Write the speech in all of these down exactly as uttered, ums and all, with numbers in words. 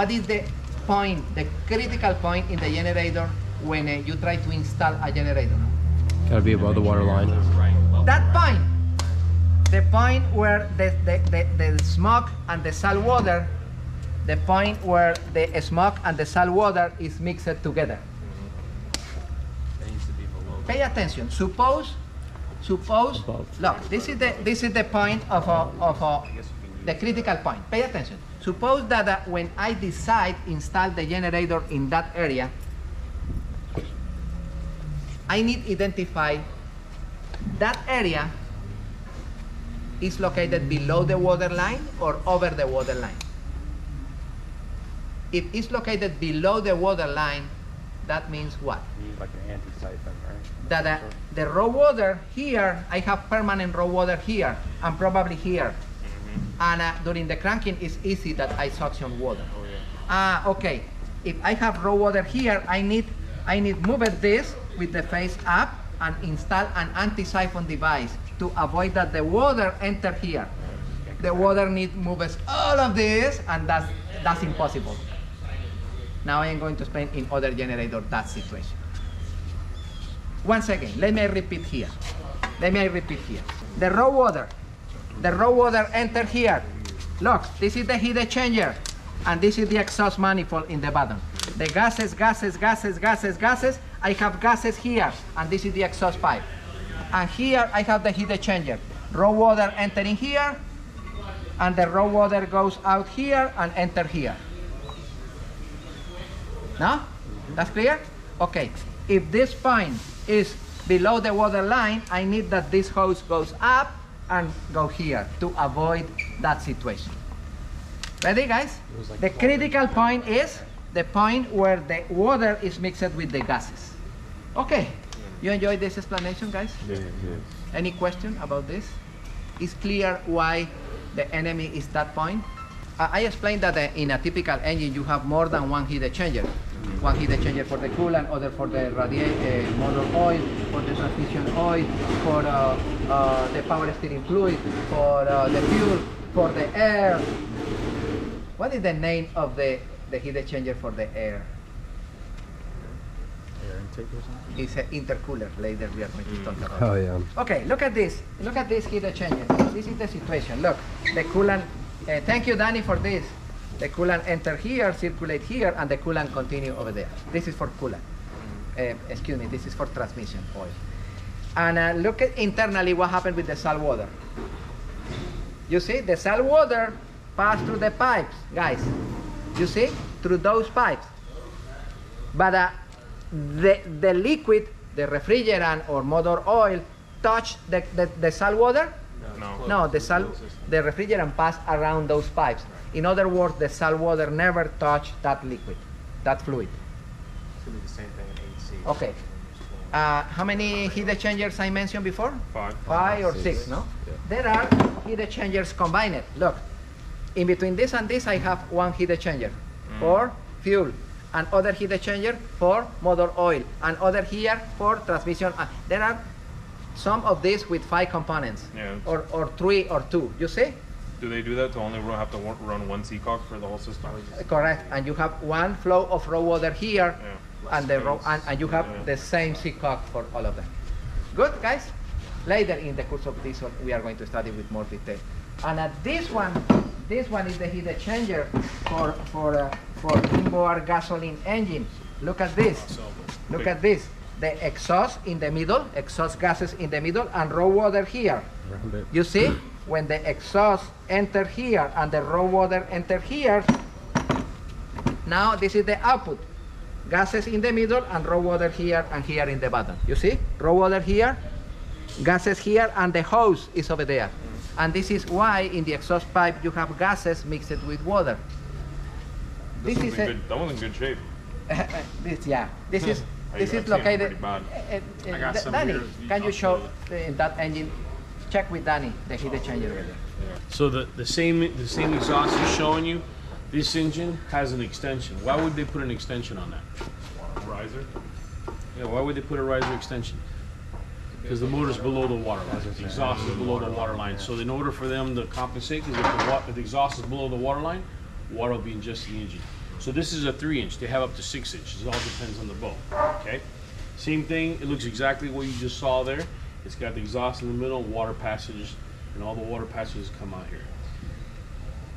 what is the point, the critical point in the generator when uh, you try to install a generator? Gotta be above the water line. That point, the point where the, the, the, the smoke and the salt water, the point where the smoke and the salt water is mixed together. Pay attention. Suppose, suppose. Look, this is the this is the point of a, of a, the critical point. Pay attention. Suppose that uh, when I decide install the generator in that area, I need identify that area is located below the water line or over the water line. If it's located below the water line, that means what? Like an anti-siphon, right? That uh, the raw water here, I have permanent raw water here and probably here. Mm-hmm. And uh, during the cranking, it's easy that I suction water. Oh, yeah. Ah, okay. If I have raw water here, I need I need move this with the face up and install an anti-siphon device to avoid that the water enter here. The water need moves all of this, and that's that's impossible. Now I am going to explain in other generator that situation. Once again, let me repeat here. Let me repeat here. The raw water, the raw water enter here. Look, this is the heat exchanger, and this is the exhaust manifold in the bottom. The gases, gases, gases, gases, gases. I have gases here, and this is the exhaust pipe. And here I have the heat exchanger. Raw water entering here, and the raw water goes out here and enter here. No? That's clear? Okay. If this point is below the water line, I need that this hose goes up and go here to avoid that situation. Ready, guys? The critical point is the point where the water is mixed with the gases. Okay. You enjoyed this explanation, guys? Yes, yes. Any question about this? It's clear why the enemy is that point? Uh, I explained that uh, in a typical engine you have more than one heat exchanger. One heat exchanger for the coolant, other for the radiator, uh, motor oil, for the transmission oil, for uh, uh, the power steering fluid, for uh, the fuel, for the air. What is the name of the the heat exchanger for the air? Air intake or something? It's an intercooler. Later we are going to talk about it. Oh, yeah. Okay, look at this. Look at this heat exchanger. This is the situation. Look, the coolant, uh, thank you, Danny, for this. The coolant enter here, circulate here, and the coolant continue over there. This is for coolant. Uh, excuse me, this is for transmission oil. And uh, look at internally what happened with the salt water. You see, the salt water passed through the pipes, guys. You see, through those pipes. But uh, the, the liquid, the refrigerant or motor oil, touched the, the, the salt water? No, no. no the, salt, the refrigerant passed around those pipes. In other words, the salt water never touched that liquid, that fluid. It's going to be the same thing in A C. Okay. Uh, how many heat exchangers I mentioned before? Five. Five or six, six no? Yeah. There are heat exchangers combined. Look. In between this and this, I have one heat exchanger mm. for fuel, and other heat exchanger for motor oil, and other here for transmission. Uh, there are some of these with five components, yeah. or, or three or two, you see? Do they do that to only have to run one seacock for the whole system? Uh, correct, and you have one flow of raw water here, yeah. and, the raw, and, and you have yeah. the same seacock for all of them. Good, guys? Later in the course of this one, we are going to study with more detail. And at this one, This one is the heat exchanger for for uh, for inboard gasoline engine. Look at this. Look at this. The exhaust in the middle, exhaust gases in the middle, and raw water here. You see, when the exhaust enter here and the raw water enter here, now this is the output. Gases in the middle and raw water here and here in the bottom. You see, raw water here, gases here, and the hose is over there. And this is why in the exhaust pipe you have gases mixed with water. This, this is a, good, that one's in good shape. this, yeah. This is this is located. Uh, uh, Danny, can you show uh, in that engine? Check with Danny the heat exchanger over there. So the the same the same exhaust is showing you. This engine has an extension. Why would they put an extension on that? Riser. Yeah. Why would they put a riser extension? Because the motor's below the water line, the exhaust is below the water line. So in order for them to compensate, because if the, water, if the exhaust is below the water line, water will be ingesting the engine. So this is a three inch. They have up to six inches. It all depends on the boat. Okay. Same thing. It looks exactly what you just saw there. It's got the exhaust in the middle, water passages, and all the water passages come out here.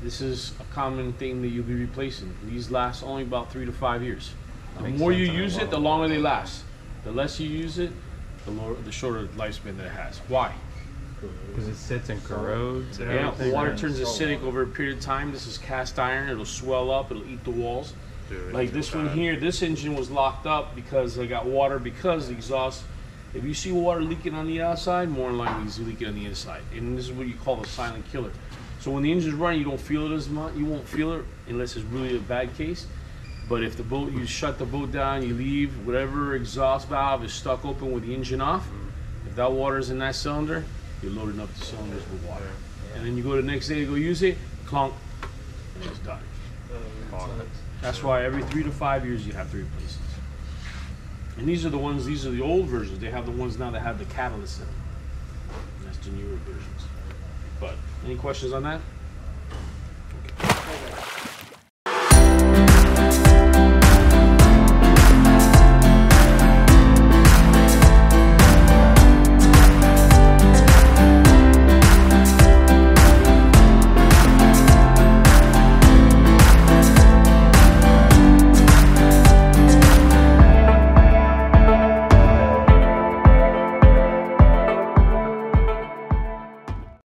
This is a common thing that you'll be replacing. These last only about three to five years. The more you use it, the longer they last. The less you use it, the lower, the shorter lifespan that it has. Why? Because it sits and corrodes. And yeah, everything. Water turns acidic over a period of time. This is cast iron. It'll swell up. It'll eat the walls. Dude, like this one here, this engine was locked up because they got water because the exhaust. If you see water leaking on the outside, more than likely it's leaking on the inside. And this is what you call a silent killer. So when the engine's running, you don't feel it as much. You won't feel it unless it's really a bad case. But if the boat, you shut the boat down, you leave, whatever exhaust valve is stuck open with the engine off, if that water is in that cylinder, you're loading up the cylinders with water. And then you go the next day to go use it, clunk, and it's done. That's why every three to five years you have to replace it. And these are the ones, these are the old versions. They have the ones now that have the catalyst in them. And that's the newer versions. But any questions on that?